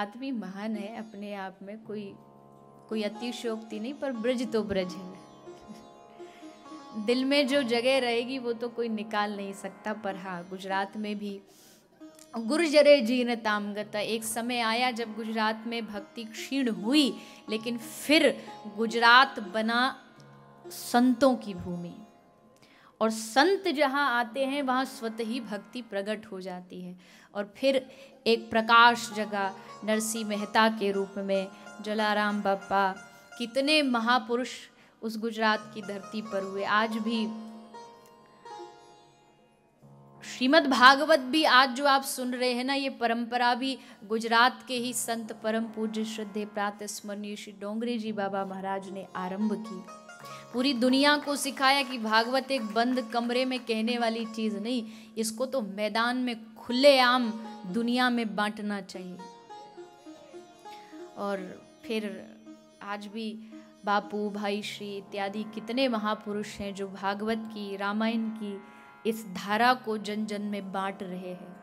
आदमी महान है अपने आप में, कोई अतिशयोक्ति नहीं, पर ब्रज तो ब्रज है। दिल में जो जगह रहेगी वो तो कोई निकाल नहीं सकता। पर हाँ, गुजरात में भी गुर्जरे जीन तामगता, एक समय आया जब गुजरात में भक्ति क्षीण हुई, लेकिन फिर गुजरात बना संतों की भूमि, और संत जहाँ आते हैं वहाँ स्वतः ही भक्ति प्रकट हो जाती है। और फिर एक प्रकाश जगा नरसिंह मेहता के रूप में, जलाराम बापा, कितने महापुरुष उस गुजरात की धरती पर हुए। आज भी श्रीमद् भागवत भी आज जो आप सुन रहे हैं ना, ये परंपरा भी गुजरात के ही संत परम पूज्य श्रद्धे प्रातस्मरणीय श्री डोंगरे जी बाबा महाराज ने आरंभ की। पूरी दुनिया को सिखाया कि भागवत एक बंद कमरे में कहने वाली चीज़ नहीं, इसको तो मैदान में खुलेआम दुनिया में बांटना चाहिए। और फिर आज भी बापू, भाई श्री इत्यादि कितने महापुरुष हैं जो भागवत की, रामायण की इस धारा को जन जन में बांट रहे हैं।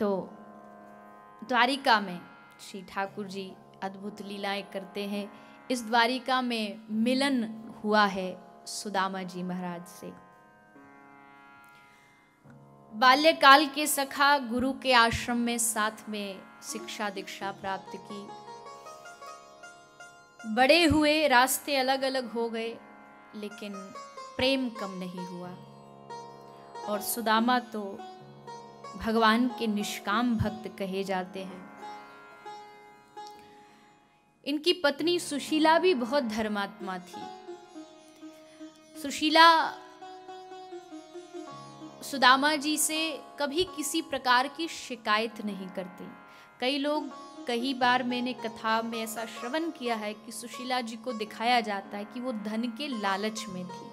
तो द्वारिका में श्री ठाकुर जी अद्भुत लीलाएं करते हैं। इस द्वारिका में मिलन हुआ है सुदामा जी महाराज से। बाल्यकाल के सखा गुरु के आश्रम में साथ में शिक्षा दीक्षा प्राप्त की। बड़े हुए, रास्ते अलग अलग हो गए, लेकिन प्रेम कम नहीं हुआ। और सुदामा तो भगवान के निष्काम भक्त कहे जाते हैं। इनकी पत्नी सुशीला भी बहुत धर्मात्मा थी। सुशीला सुदामा जी से कभी किसी प्रकार की शिकायत नहीं करती। कई बार मैंने कथा में ऐसा श्रवण किया है कि सुशीला जी को दिखाया जाता है कि वो धन के लालच में थी,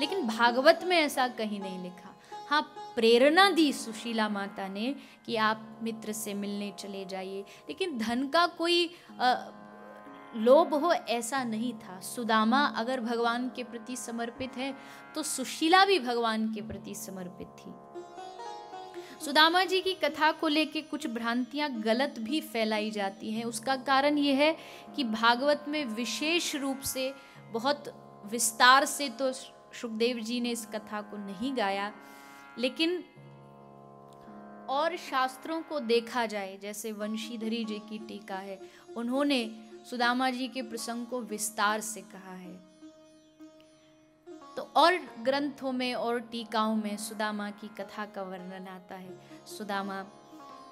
लेकिन भागवत में ऐसा कहीं नहीं लिखा। हाँ, प्रेरणा दी सुशीला माता ने कि आप मित्र से मिलने चले जाइए, लेकिन धन का कोई लोभ हो ऐसा नहीं था। सुदामा अगर भगवान के प्रति समर्पित है तो सुशीला भी भगवान के प्रति समर्पित थी। सुदामा जी की कथा को लेके कुछ भ्रांतियां गलत भी फैलाई जाती हैं। उसका कारण यह है कि भागवत में विशेष रूप से बहुत विस्तार से तो सुखदेव जी ने इस कथा को नहीं गाया, लेकिन और शास्त्रों को देखा जाए, जैसे वंशीधरी जी की टीका है, उन्होंने सुदामा जी के प्रसंग को विस्तार से कहा है। तो और ग्रंथों में और टीकाओं में सुदामा की कथा का वर्णन आता है। सुदामा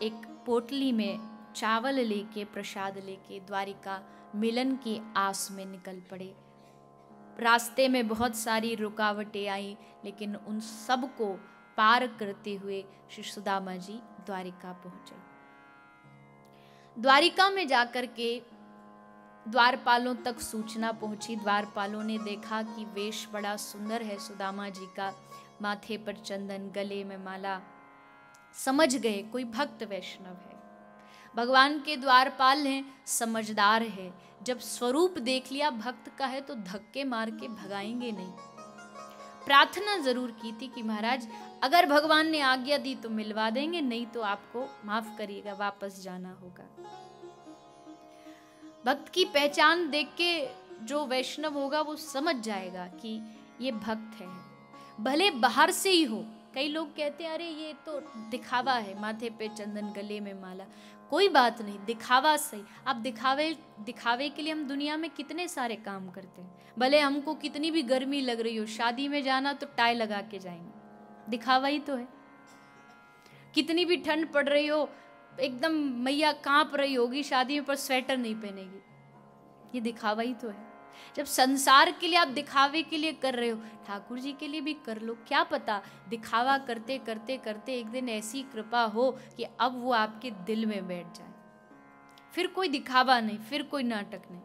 एक पोटली में चावल लेके, प्रसाद लेके द्वारिका मिलन की आस में निकल पड़े। रास्ते में बहुत सारी रुकावटें आई, लेकिन उन सब को पार करते हुए श्री सुदामा जी द्वारिका पहुँचे। द्वारिका में जाकर के द्वारपालों तक सूचना पहुंची। द्वारपालों ने देखा कि वेश बड़ा सुंदर है सुदामा जी का, माथे पर चंदन, गले में माला, समझ गए कोई भक्त वैष्णव है। भगवान के द्वारपाल हैं, समझदार है, जब स्वरूप देख लिया भक्त का है तो धक्के मार के भगाएंगे नहीं। प्रार्थना जरूर की थी कि महाराज, अगर भगवान ने आज्ञा दी तो मिलवा देंगे, नहीं तो आपको माफ करिएगा, वापस जाना होगा। भक्त की पहचान देख के जो वैष्णव होगा वो समझ जाएगा कि ये भक्त है, भले बाहर से ही हो। कई लोग कहते हैं अरे ये तो दिखावा है, माथे पे चंदन, गले में माला, कोई बात नहीं, दिखावा सही। आप दिखावे के लिए हम दुनिया में कितने सारे काम करते हैं। भले हमको कितनी भी गर्मी लग रही हो, शादी में जाना तो टाई लगा के जाएंगे, दिखावा ही तो है। कितनी भी ठंड पड़ रही हो, एकदम मैया कांप रही होगी शादी में, पर स्वेटर नहीं पहनेगी, ये दिखावा ही तो है। जब संसार के लिए आप दिखावे के लिए कर रहे हो, ठाकुर जी के लिए भी कर लो, क्या पता दिखावा करते करते करते एक दिन ऐसी कृपा हो कि अब वो आपके दिल में बैठ जाए, फिर कोई दिखावा नहीं, फिर कोई नाटक नहीं।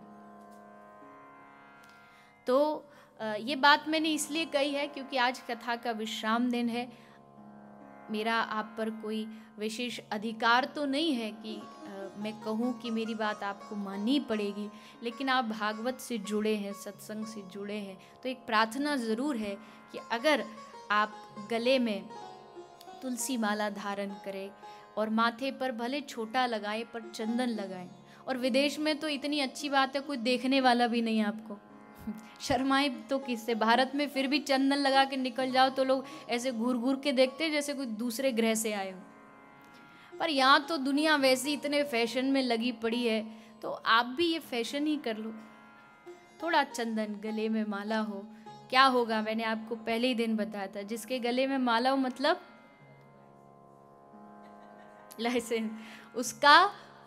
तो ये बात मैंने इसलिए कही है क्योंकि आज कथा का विश्राम दिन है। मेरा आप पर कोई विशेष अधिकार तो नहीं है कि मैं कहूँ कि मेरी बात आपको माननी पड़ेगी, लेकिन आप भागवत से जुड़े हैं, सत्संग से जुड़े हैं, तो एक प्रार्थना ज़रूर है कि अगर आप गले में तुलसी माला धारण करें और माथे पर भले छोटा लगाए पर चंदन लगाए। और विदेश में तो इतनी अच्छी बात है कोई देखने वाला भी नहीं है आपको, शर्माए तो किससे। भारत में फिर भी चंदन लगा के निकल जाओ तो लोग ऐसे घूर घूर के देखते हैं जैसे कोई दूसरे ग्रह से आए हो। पर यहाँ तो दुनिया वैसी इतने फैशन में लगी पड़ी है, तो आप भी ये फैशन ही कर लो। थोड़ा चंदन, गले में माला हो, क्या होगा मैंने आपको पहले ही दिन बताया था, जिसके गले में माला हो मतलब लाइसेंस, उसका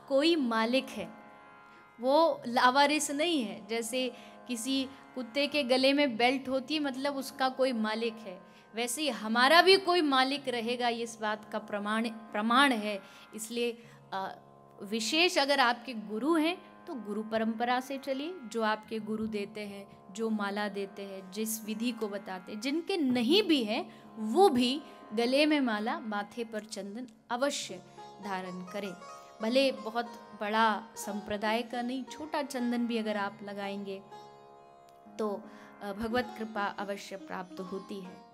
कोई मालिक है, वो लावारिस नहीं है। जैसे किसी कुत्ते के गले में बेल्ट होती मतलब उसका कोई मालिक है, वैसे ही हमारा भी कोई मालिक रहेगा, ये इस बात का प्रमाण है। इसलिए विशेष अगर आपके गुरु हैं तो गुरु परंपरा से चलिए, जो आपके गुरु देते हैं, जो माला देते हैं, जिस विधि को बताते हैं। जिनके नहीं भी हैं वो भी गले में माला, माथे पर चंदन अवश्य धारण करें। भले बहुत बड़ा संप्रदाय का नहीं, छोटा चंदन भी अगर आप लगाएंगे तो भगवत कृपा अवश्य प्राप्त होती है।